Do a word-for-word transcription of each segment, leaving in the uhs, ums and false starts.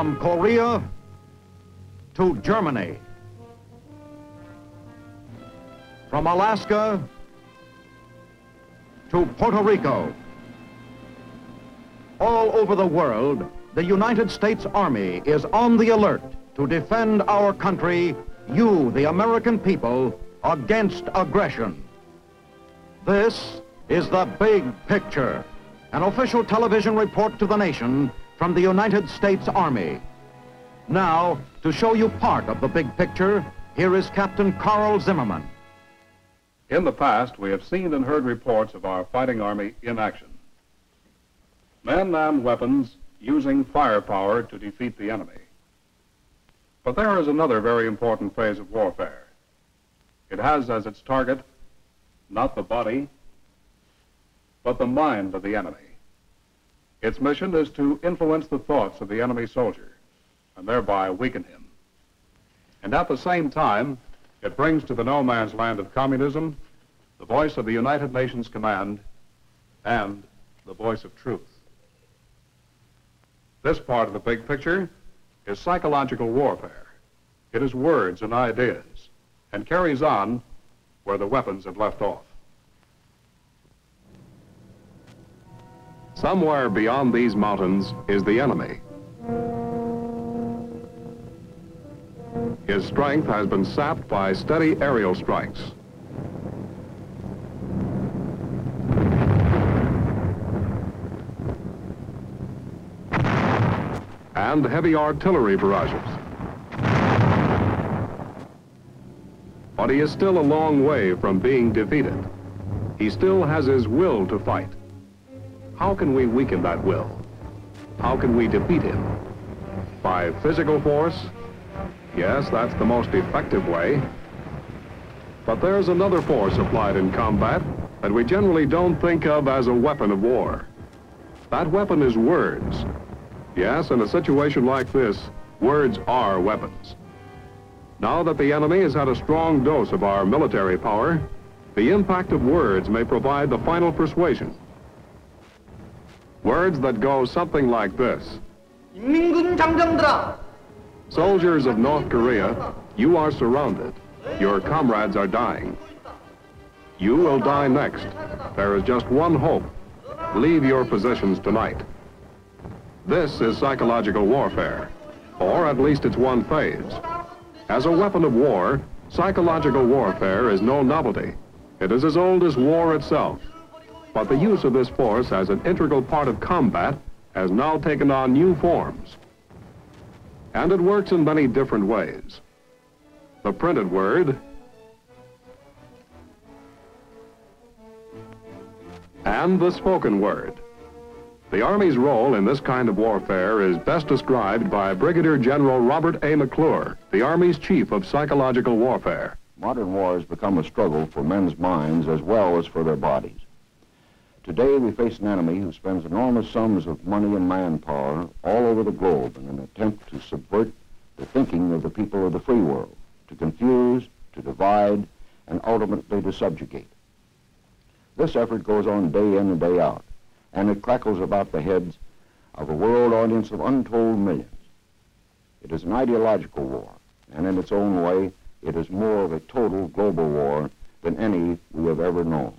from Korea to Germany, from Alaska to Puerto Rico. All over the world, the United States Army is on the alert to defend our country, you, the American people, against aggression. This is The Big Picture, an official television report to the nation from the United States Army. Now, to show you part of the big picture, here is Captain Carl Zimmerman. In the past, we have seen and heard reports of our fighting army in action. Man-armed weapons using firepower to defeat the enemy. But there is another very important phase of warfare. It has as its target not the body, but the mind of the enemy. Its mission is to influence the thoughts of the enemy soldier and thereby weaken him. And at the same time, it brings to the no man's land of communism the voice of the United Nations Command and the voice of truth. This part of the big picture is psychological warfare. It is words and ideas and carries on where the weapons have left off. Somewhere beyond these mountains is the enemy. His strength has been sapped by steady aerial strikes. And heavy artillery barrages. But he is still a long way from being defeated. He still has his will to fight. How can we weaken that will? How can we defeat him? By physical force? Yes, that's the most effective way. But there's another force applied in combat that we generally don't think of as a weapon of war. That weapon is words. Yes, in a situation like this, words are weapons. Now that the enemy has had a strong dose of our military power, the impact of words may provide the final persuasion. Words that go something like this. Soldiers of North Korea, you are surrounded. Your comrades are dying. You will die next. There is just one hope. Leave your positions tonight. This is psychological warfare, or at least it's one phase. As a weapon of war, psychological warfare is no novelty. It is as old as war itself. But the use of this force as an integral part of combat has now taken on new forms. And it works in many different ways. The printed word, and the spoken word. The Army's role in this kind of warfare is best described by Brigadier General Robert A. McClure, the Army's Chief of Psychological Warfare. Modern war has become a struggle for men's minds as well as for their bodies. Today we face an enemy who spends enormous sums of money and manpower all over the globe in an attempt to subvert the thinking of the people of the free world, to confuse, to divide, and ultimately to subjugate. This effort goes on day in and day out, and it crackles about the heads of a world audience of untold millions. It is an ideological war, and in its own way, it is more of a total global war than any we have ever known.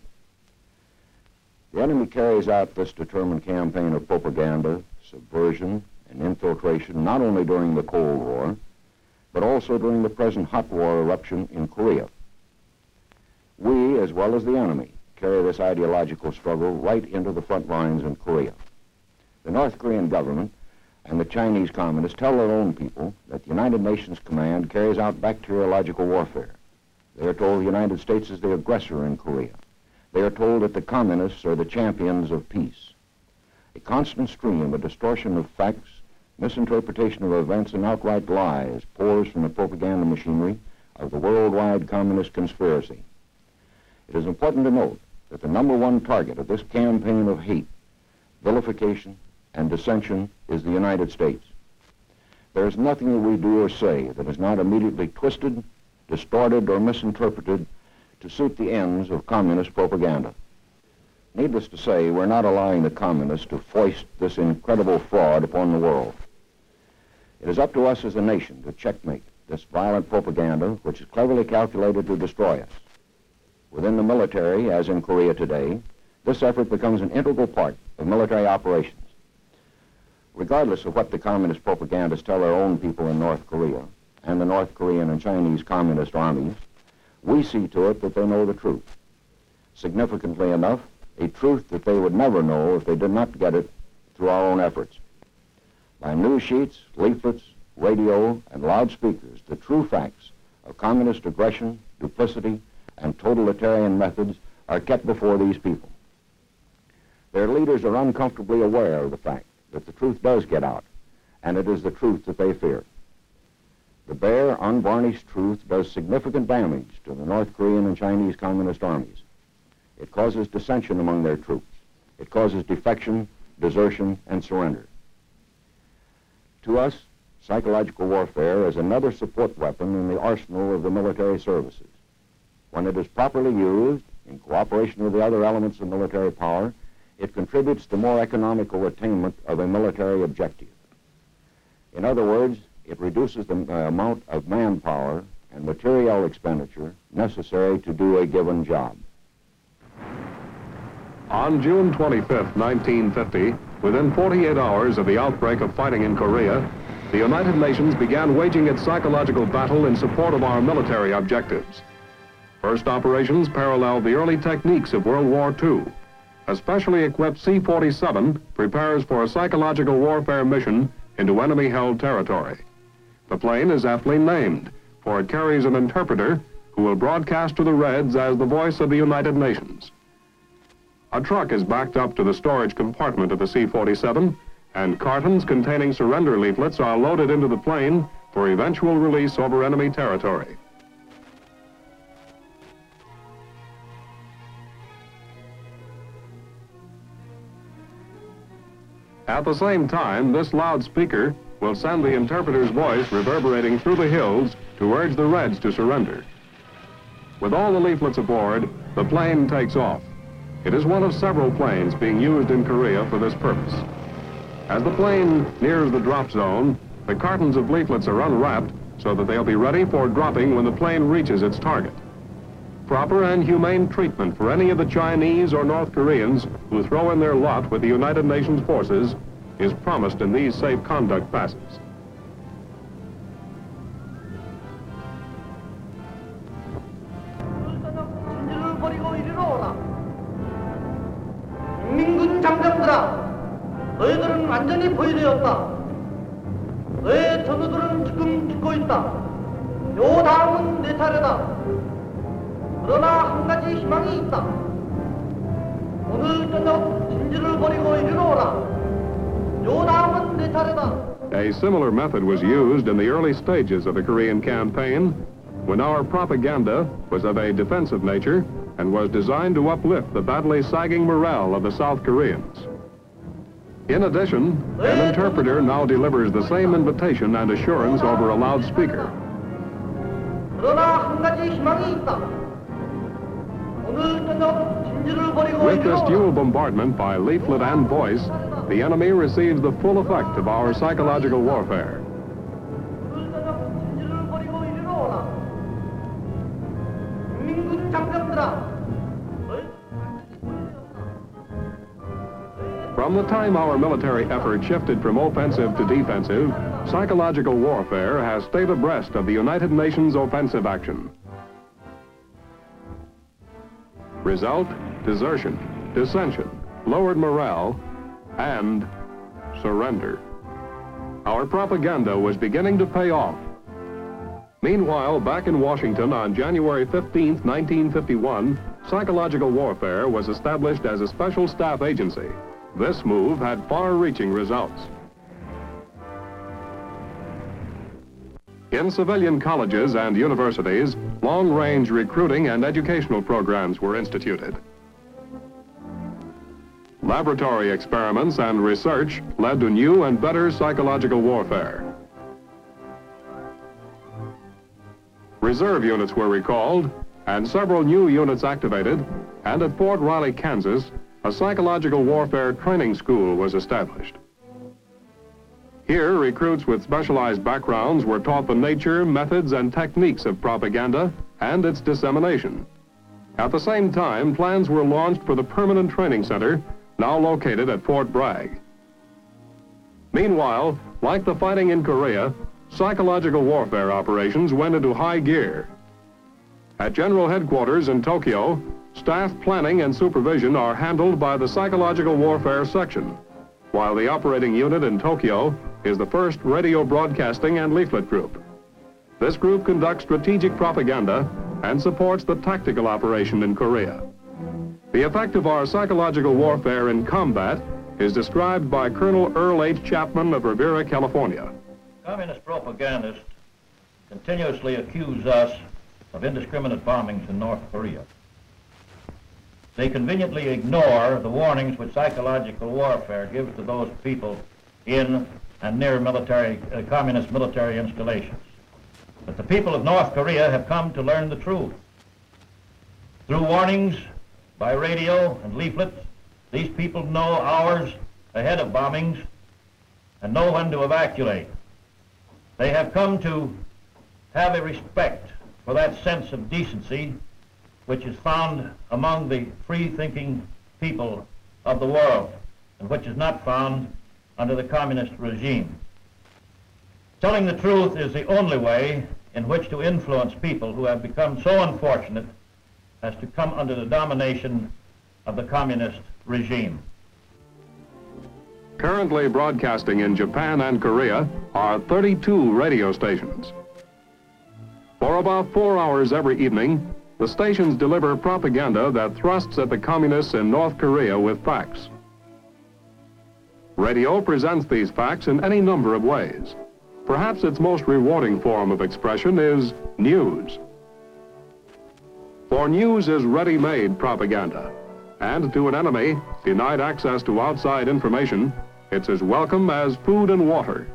The enemy carries out this determined campaign of propaganda, subversion, and infiltration not only during the Cold War, but also during the present hot war eruption in Korea. We, as well as the enemy, carry this ideological struggle right into the front lines in Korea. The North Korean government and the Chinese communists tell their own people that the United Nations Command carries out bacteriological warfare. They are told the United States is the aggressor in Korea. They are told that the communists are the champions of peace. A constant stream of distortion of facts, misinterpretation of events, and outright lies pours from the propaganda machinery of the worldwide communist conspiracy. It is important to note that the number one target of this campaign of hate, vilification, and dissension is the United States. There is nothing that we do or say that is not immediately twisted, distorted, or misinterpreted to suit the ends of communist propaganda. Needless to say, we're not allowing the communists to foist this incredible fraud upon the world. It is up to us as a nation to checkmate this violent propaganda which is cleverly calculated to destroy us. Within the military, as in Korea today, this effort becomes an integral part of military operations. Regardless of what the communist propagandists tell their own people in North Korea and the North Korean and Chinese communist armies, we see to it that they know the truth. Significantly enough, a truth that they would never know if they did not get it through our own efforts. By news sheets, leaflets, radio, and loudspeakers, the true facts of communist aggression, duplicity, and totalitarian methods are kept before these people. Their leaders are uncomfortably aware of the fact that the truth does get out, and it is the truth that they fear. The bare, unvarnished truth does significant damage to the North Korean and Chinese communist armies. It causes dissension among their troops. It causes defection, desertion, and surrender. To us, psychological warfare is another support weapon in the arsenal of the military services. When it is properly used, in cooperation with the other elements of military power, it contributes to more economical attainment of a military objective. In other words, it reduces the uh, amount of manpower and material expenditure necessary to do a given job. On June twenty-fifth, nineteen fifty, within forty-eight hours of the outbreak of fighting in Korea, the United Nations began waging its psychological battle in support of our military objectives. First operations paralleled the early techniques of World War Two. A specially equipped C forty-seven prepares for a psychological warfare mission into enemy-held territory. The plane is aptly named, for it carries an interpreter who will broadcast to the Reds as the voice of the United Nations. A truck is backed up to the storage compartment of the C forty-seven, and cartons containing surrender leaflets are loaded into the plane for eventual release over enemy territory. At the same time, this loudspeaker will send the interpreter's voice reverberating through the hills to urge the Reds to surrender. With all the leaflets aboard, the plane takes off. It is one of several planes being used in Korea for this purpose. As the plane nears the drop zone, the cartons of leaflets are unwrapped so that they'll be ready for dropping when the plane reaches its target. Proper and humane treatment for any of the Chinese or North Koreans who throw in their lot with the United Nations forces is promised in these safe conduct passes. A similar method was used in the early stages of the Korean campaign, when our propaganda was of a defensive nature and was designed to uplift the badly sagging morale of the South Koreans. In addition, an interpreter now delivers the same invitation and assurance over a loudspeaker. With this dual bombardment by leaflet and voice, the enemy receives the full effect of our psychological warfare. From the time our military effort shifted from offensive to defensive, psychological warfare has stayed abreast of the United Nations offensive action. Result, desertion, dissension, lowered morale, and surrender. Our propaganda was beginning to pay off. Meanwhile, back in Washington on January fifteenth, nineteen fifty-one, psychological warfare was established as a special staff agency. This move had far-reaching results. In civilian colleges and universities, long-range recruiting and educational programs were instituted. Laboratory experiments and research led to new and better psychological warfare. Reserve units were recalled and several new units activated, and at Fort Riley, Kansas, a psychological warfare training school was established. Here, recruits with specialized backgrounds were taught the nature, methods, and techniques of propaganda and its dissemination. At the same time, plans were launched for the permanent training center, now located at Fort Bragg. Meanwhile, like the fighting in Korea, psychological warfare operations went into high gear. At General Headquarters in Tokyo, staff planning and supervision are handled by the Psychological Warfare Section, while the operating unit in Tokyo is the First Radio Broadcasting and Leaflet Group. This group conducts strategic propaganda and supports the tactical operation in Korea. The effect of our psychological warfare in combat is described by Colonel Earl H. Chapman of Rivera, California. Communist propagandists continuously accuse us of indiscriminate bombings in North Korea. They conveniently ignore the warnings which psychological warfare gives to those people in and near military, uh, communist military installations. But the people of North Korea have come to learn the truth. Through warnings by radio and leaflets, these people know hours ahead of bombings and know when to evacuate. They have come to have a respect for that sense of decency which is found among the free-thinking people of the world and which is not found under the communist regime. Telling the truth is the only way in which to influence people who have become so unfortunate as to come under the domination of the communist regime. Currently broadcasting in Japan and Korea are thirty-two radio stations. For about four hours every evening, the stations deliver propaganda that thrusts at the communists in North Korea with facts. Radio presents these facts in any number of ways. Perhaps its most rewarding form of expression is news. For news is ready-made propaganda, and to an enemy denied access to outside information, it's as welcome as food and water.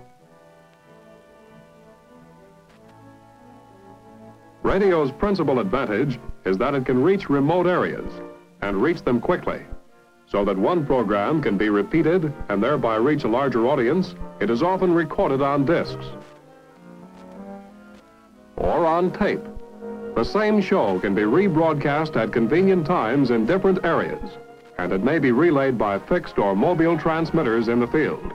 Radio's principal advantage is that it can reach remote areas and reach them quickly, so that one program can be repeated and thereby reach a larger audience. It is often recorded on discs or on tape. The same show can be rebroadcast at convenient times in different areas, and it may be relayed by fixed or mobile transmitters in the field.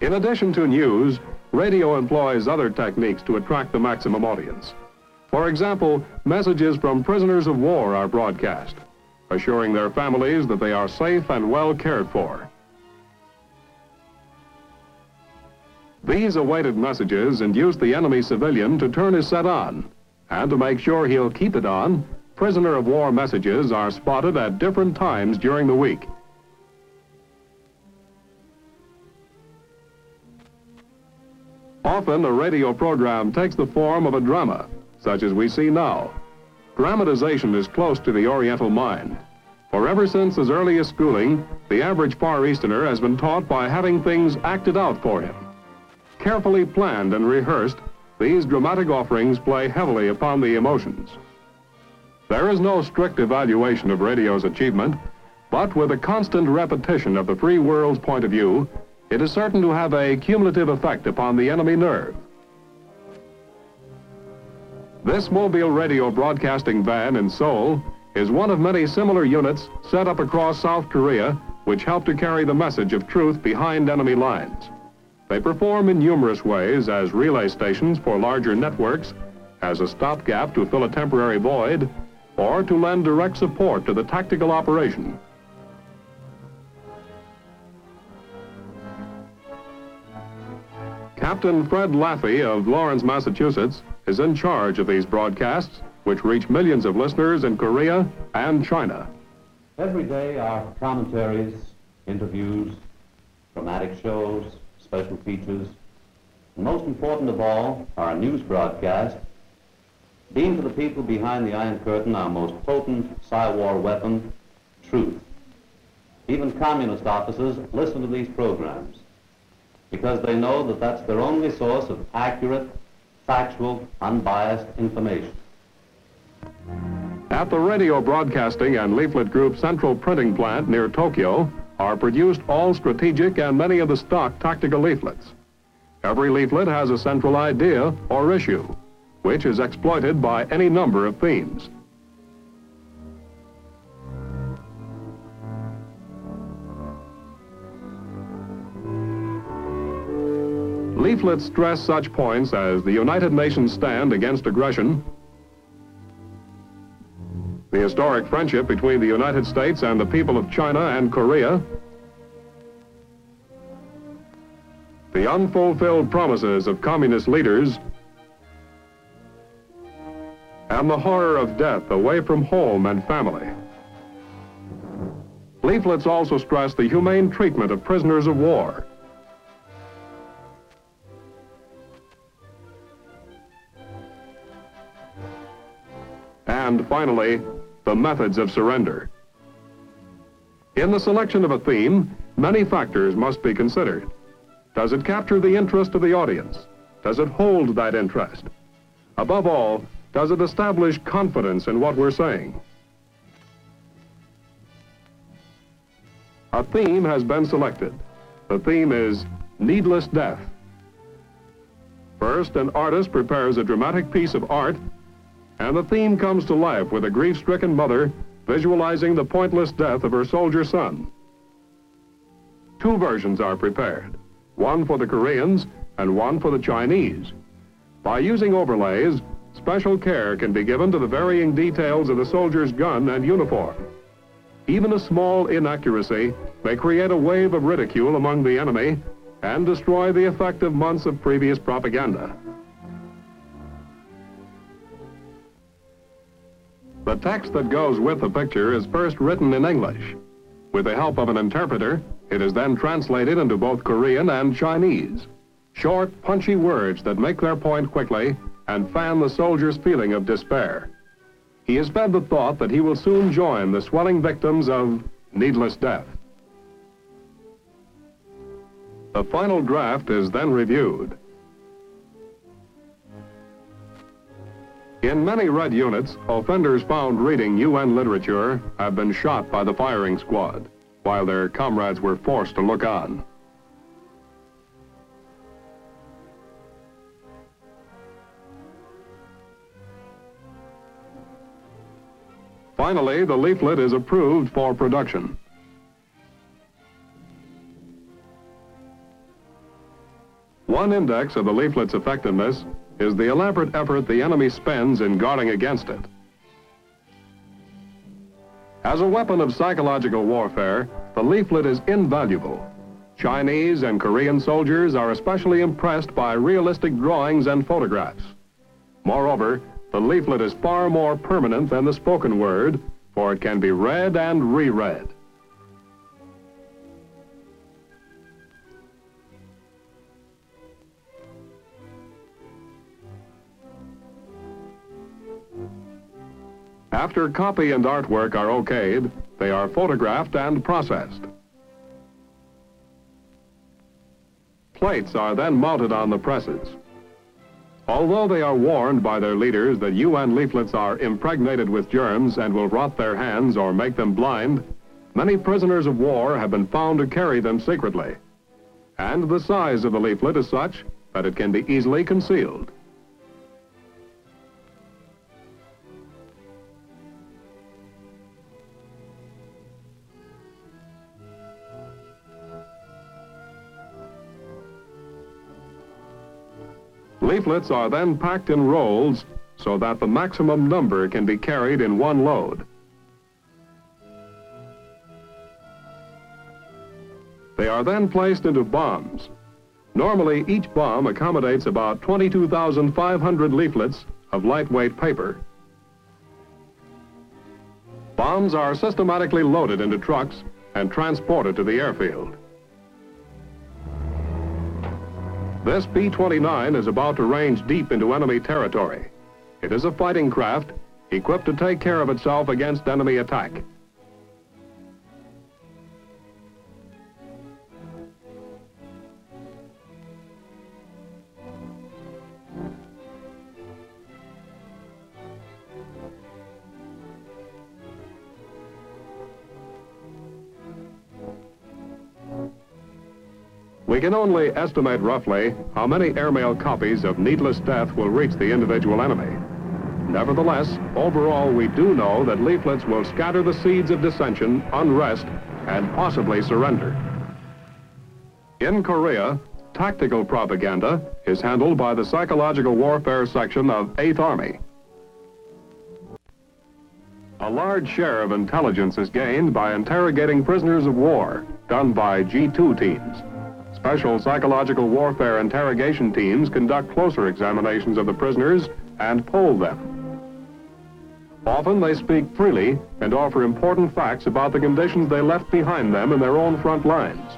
In addition to news, radio employs other techniques to attract the maximum audience. For example, messages from prisoners of war are broadcast, assuring their families that they are safe and well cared for. These awaited messages induce the enemy civilian to turn his set on, and to make sure he'll keep it on, prisoner of war messages are spotted at different times during the week. Often a radio program takes the form of a drama, such as we see now. Dramatization is close to the Oriental mind, for ever since his earliest schooling, the average Far Easterner has been taught by having things acted out for him. Carefully planned and rehearsed, these dramatic offerings play heavily upon the emotions. There is no strict evaluation of radio's achievement, but with a constant repetition of the free world's point of view, it is certain to have a cumulative effect upon the enemy nerve. This mobile radio broadcasting van in Seoul is one of many similar units set up across South Korea, which help to carry the message of truth behind enemy lines. They perform in numerous ways as relay stations for larger networks, as a stopgap to fill a temporary void, or to lend direct support to the tactical operation. Captain Fred Laffey of Lawrence, Massachusetts, is in charge of these broadcasts, which reach millions of listeners in Korea and China. Every day our commentaries, interviews, dramatic shows, special features, and most important of all, our news broadcast, being to the people behind the Iron Curtain our most potent psy-war weapon, truth. Even communist officers listen to these programs, because they know that that's their only source of accurate, factual, unbiased information. At the Radio Broadcasting and Leaflet Group Central Printing Plant near Tokyo, are produced all strategic and many of the stock tactical leaflets. Every leaflet has a central idea or issue, which is exploited by any number of themes. Leaflets stress such points as the United Nations stand against aggression, the historic friendship between the United States and the people of China and Korea, the unfulfilled promises of communist leaders, and the horror of death away from home and family. Leaflets also stress the humane treatment of prisoners of war, and finally, the methods of surrender. In the selection of a theme, many factors must be considered. Does it capture the interest of the audience? Does it hold that interest? Above all, does it establish confidence in what we're saying? A theme has been selected. The theme is needless death. First, an artist prepares a dramatic piece of art, and the theme comes to life with a grief-stricken mother visualizing the pointless death of her soldier son. Two versions are prepared, one for the Koreans and one for the Chinese. By using overlays, special care can be given to the varying details of the soldier's gun and uniform. Even a small inaccuracy may create a wave of ridicule among the enemy and destroy the effect of months of previous propaganda. The text that goes with the picture is first written in English. With the help of an interpreter, it is then translated into both Korean and Chinese. Short, punchy words that make their point quickly and fan the soldier's feeling of despair. He is fed the thought that he will soon join the swelling victims of needless death. The final draft is then reviewed. In many red units, offenders found reading U N literature have been shot by the firing squad, while their comrades were forced to look on. Finally, the leaflet is approved for production. One index of the leaflet's effectiveness is the elaborate effort the enemy spends in guarding against it. As a weapon of psychological warfare, the leaflet is invaluable. Chinese and Korean soldiers are especially impressed by realistic drawings and photographs. Moreover, the leaflet is far more permanent than the spoken word, for it can be read and reread. After copy and artwork are okayed, they are photographed and processed. Plates are then mounted on the presses. Although they are warned by their leaders that U N leaflets are impregnated with germs and will rot their hands or make them blind, many prisoners of war have been found to carry them secretly. And the size of the leaflet is such that it can be easily concealed. Leaflets are then packed in rolls so that the maximum number can be carried in one load. They are then placed into bombs. Normally, each bomb accommodates about twenty-two thousand five hundred leaflets of lightweight paper. Bombs are systematically loaded into trucks and transported to the airfield. This B twenty-nine is about to range deep into enemy territory. It is a fighting craft equipped to take care of itself against enemy attack. We can only estimate roughly how many airmail copies of needless death will reach the individual enemy. Nevertheless, overall, we do know that leaflets will scatter the seeds of dissension, unrest, and possibly surrender. In Korea, tactical propaganda is handled by the Psychological Warfare Section of Eighth Army. A large share of intelligence is gained by interrogating prisoners of war, done by G two teams. Special psychological warfare interrogation teams conduct closer examinations of the prisoners and poll them. Often they speak freely and offer important facts about the conditions they left behind them in their own front lines.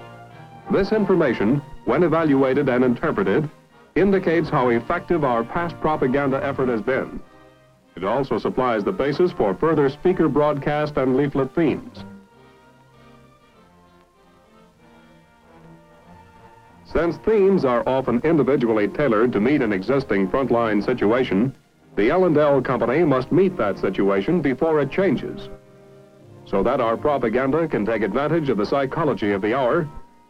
This information, when evaluated and interpreted, indicates how effective our past propaganda effort has been. It also supplies the basis for further speaker broadcast and leaflet themes. Since themes are often individually tailored to meet an existing frontline situation, the L and L Company must meet that situation before it changes. So that our propaganda can take advantage of the psychology of the hour,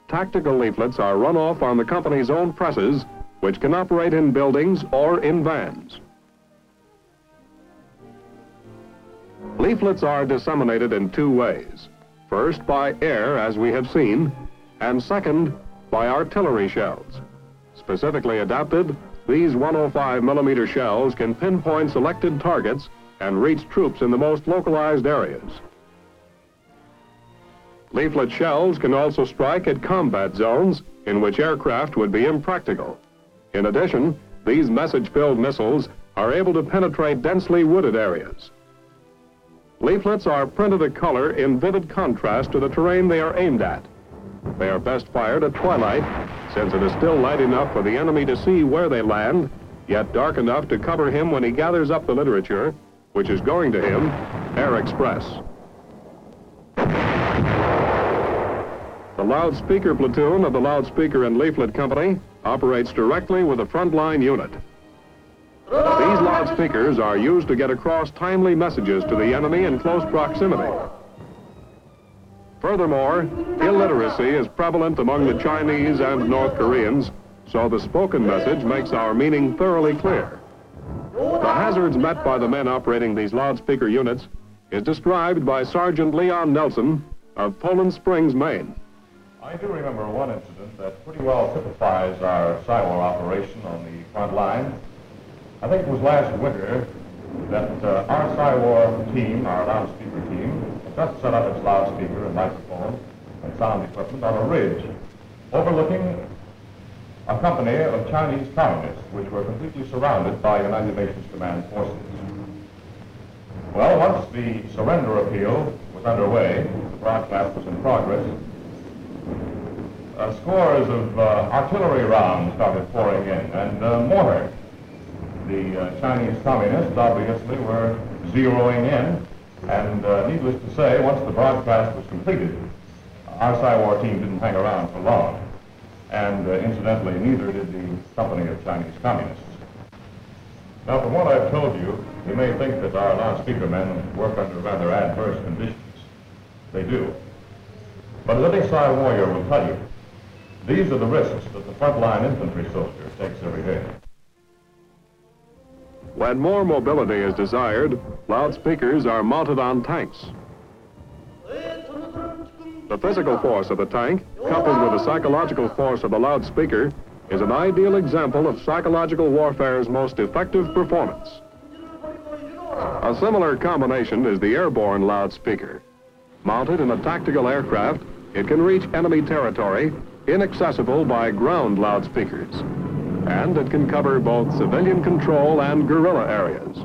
tactical leaflets are run off on the company's own presses, which can operate in buildings or in vans. Leaflets are disseminated in two ways. First, by air, as we have seen, and second, by artillery shells. Specifically adapted, these one oh five millimeter shells can pinpoint selected targets and reach troops in the most localized areas. Leaflet shells can also strike at combat zones in which aircraft would be impractical. In addition, these message-filled missiles are able to penetrate densely wooded areas. Leaflets are printed a color in vivid contrast to the terrain they are aimed at. They are best fired at twilight, since it is still light enough for the enemy to see where they land, yet dark enough to cover him when he gathers up the literature, which is going to him, Air Express. The loudspeaker platoon of the Loudspeaker and Leaflet Company operates directly with a frontline unit. These loudspeakers are used to get across timely messages to the enemy in close proximity. Furthermore, illiteracy is prevalent among the Chinese and North Koreans, so the spoken message makes our meaning thoroughly clear. The hazards met by the men operating these loudspeaker units is described by Sergeant Leon Nelson of Poland Springs, Maine. I do remember one incident that pretty well typifies our C Y W A R operation on the front line. I think it was last winter that uh, our C Y W A R team, our loudspeaker team, just set up its loudspeaker and microphone and sound equipment on a ridge overlooking a company of Chinese communists which were completely surrounded by United Nations Command forces. Well, once the surrender appeal was underway, the broadcast was in progress, uh, scores of uh, artillery rounds started pouring in and uh, mortar. The uh, Chinese communists obviously were zeroing in. And uh, needless to say, once the broadcast was completed, our C Y W A R team didn't hang around for long. And uh, incidentally, neither did the company of Chinese communists. Now, from what I've told you, you may think that our loudspeaker men work under rather adverse conditions. They do. But as any C Y W A R warrior will tell you, these are the risks that the frontline infantry soldier takes every day. When more mobility is desired, loudspeakers are mounted on tanks. The physical force of the tank, coupled with the psychological force of the loudspeaker, is an ideal example of psychological warfare's most effective performance. A similar combination is the airborne loudspeaker. Mounted in a tactical aircraft, it can reach enemy territory inaccessible by ground loudspeakers. And it can cover both civilian control and guerrilla areas.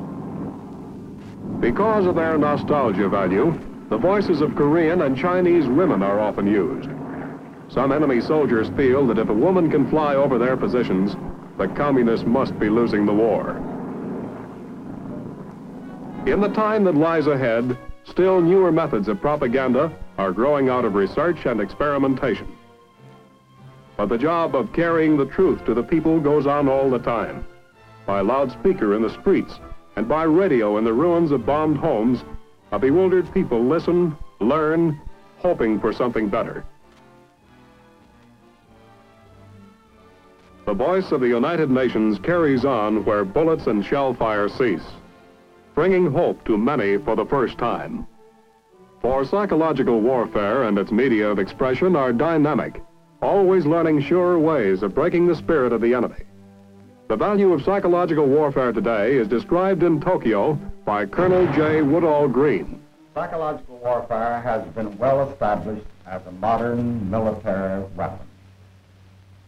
Because of their nostalgia value, the voices of Korean and Chinese women are often used. Some enemy soldiers feel that if a woman can fly over their positions, the communists must be losing the war. In the time that lies ahead, still newer methods of propaganda are growing out of research and experimentation. But the job of carrying the truth to the people goes on all the time. By loudspeaker in the streets and by radio in the ruins of bombed homes, a bewildered people listen, learn, hoping for something better. The voice of the United Nations carries on where bullets and shell fire cease, bringing hope to many for the first time. For psychological warfare and its media of expression are dynamic, always learning surer ways of breaking the spirit of the enemy. The value of psychological warfare today is described in Tokyo by Colonel J. Woodall Green. Psychological warfare has been well established as a modern military weapon.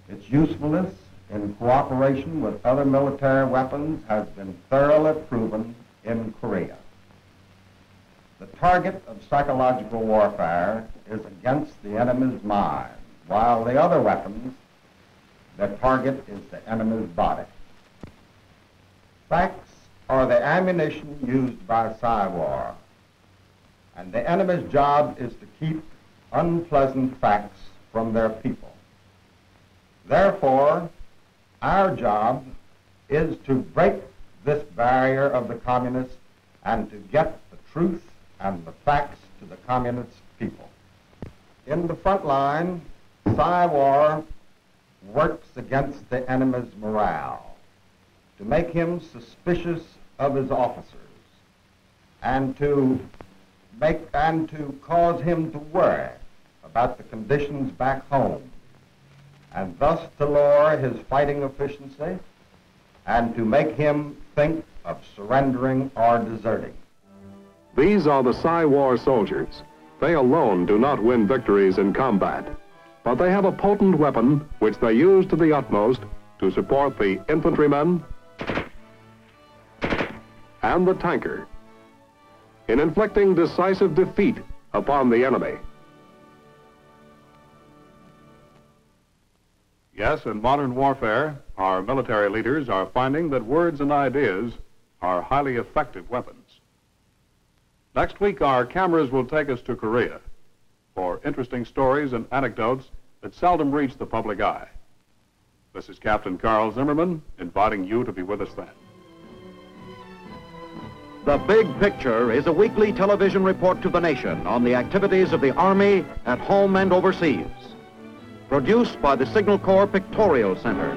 Its usefulness in cooperation with other military weapons has been thoroughly proven in Korea. The target of psychological warfare is against the enemy's mind, while the other weapons, the target is the enemy's body. Facts are the ammunition used by psy war, and the enemy's job is to keep unpleasant facts from their people. Therefore, our job is to break this barrier of the communists and to get the truth and the facts to the communist people. In the front line, psy war works against the enemy's morale, to make him suspicious of his officers, and to make and to cause him to worry about the conditions back home, and thus to lower his fighting efficiency, and to make him think of surrendering or deserting. These are the psy war soldiers. They alone do not win victories in combat, but they have a potent weapon which they use to the utmost to support the infantrymen and the tanker in inflicting decisive defeat upon the enemy. Yes, in modern warfare, our military leaders are finding that words and ideas are highly effective weapons. Next week, our cameras will take us to Korea for interesting stories and anecdotes that seldom reach the public eye. This is Captain Carl Zimmerman, inviting you to be with us then. The Big Picture is a weekly television report to the nation on the activities of the Army at home and overseas. Produced by the Signal Corps Pictorial Center.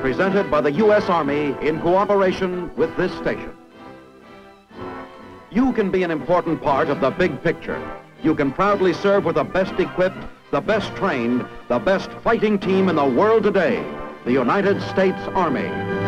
Presented by the U S Army in cooperation with this station. You can be an important part of the Big Picture. You can proudly serve with the best equipped, the best trained, the best fighting team in the world today, the United States Army.